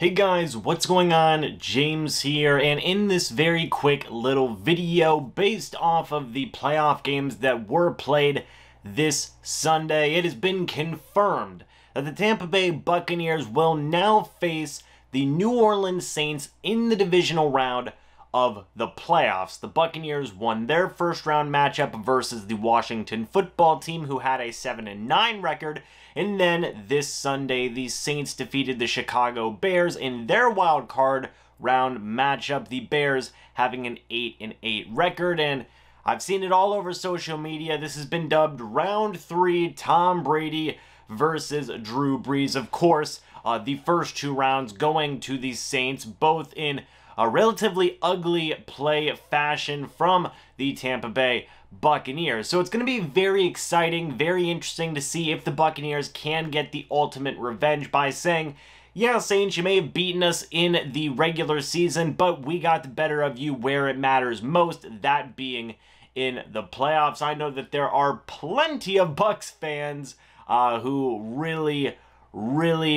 Hey guys, what's going on? James here, and in this very quick little video based off of the playoff games that were played this Sunday, it has been confirmed that the Tampa Bay Buccaneers will now face the New Orleans Saints in the divisional round of the playoffs. The Buccaneers won their first round matchup versus the Washington football team, who had a 7-9 record. And then this Sunday, the Saints defeated the Chicago Bears in their wild card round matchup, the Bears having an 8-8 record. And I've seen it all over social media. This has been dubbed round three, Tom Brady versus Drew Brees. Of course, the first two rounds going to the Saints, both in a relatively ugly play fashion from the Tampa Bay Buccaneers. So it's going to be very exciting, very interesting to see if the Buccaneers can get the ultimate revenge by saying, yeah, Saints, you may have beaten us in the regular season, but we got the better of you where it matters most, that being in the playoffs. I know that there are plenty of Bucs fans who really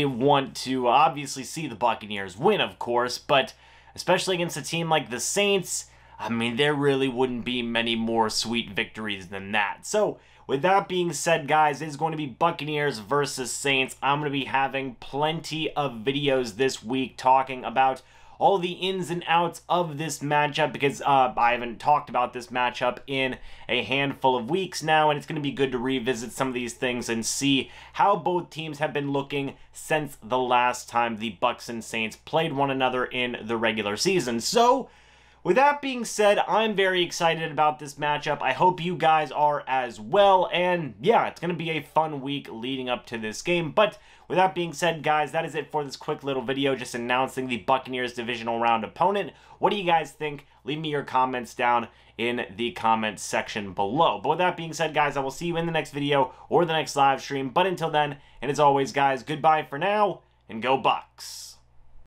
want to obviously see the Buccaneers win, of course, but especially against a team like the Saints, I mean, there really wouldn't be many more sweet victories than that. So, with that being said, guys, it's going to be Buccaneers versus Saints. I'm going to be having plenty of videos this week talking about all the ins and outs of this matchup, because I haven't talked about this matchup in a handful of weeks now, and it's going to be good to revisit some of these things and see how both teams have been looking since the last time the Bucs and Saints played one another in the regular season. So, with that being said, I'm very excited about this matchup. I hope you guys are as well, and yeah, it's going to be a fun week leading up to this game. But with that being said, guys, that is it for this quick little video just announcing the Buccaneers divisional round opponent. What do you guys think? Leave me your comments down in the comments section below. But with that being said, guys, I will see you in the next video or the next live stream. But until then, and as always, guys, goodbye for now, and go Bucs!